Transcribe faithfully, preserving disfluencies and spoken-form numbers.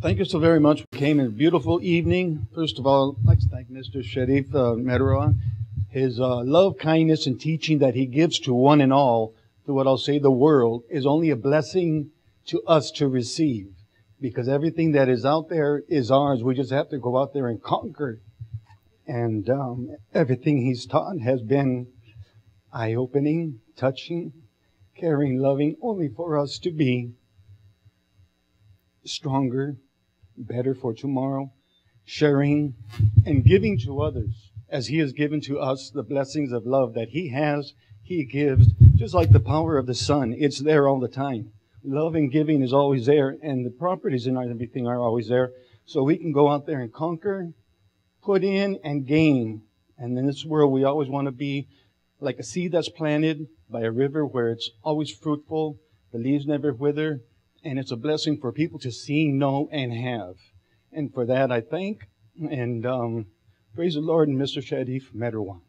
Thank you so very much. We came in a beautiful evening. First of all, I'd like to thank Mister Cherif uh, Medawar. His uh, love, kindness, and teaching that he gives to one and all, to what I'll say the world, is only a blessing to us to receive. Because everything that is out there is ours. We just have to go out there and conquer. And um, everything he's taught has been eye-opening, touching, caring, loving, only for us to be stronger, better for tomorrow, sharing and giving to others as he has given to us the blessings of love that he has, he gives, just like the power of the sun. It's there all the time. Love and giving is always there, and the properties in everything are always there. So we can go out there and conquer, put in, and gain. And in this world, we always want to be like a seed that's planted by a river where it's always fruitful, the leaves never wither, and it's a blessing for people to see, know, and have. And for that, I thank, and um, praise the Lord and Mister Cherif Medawar.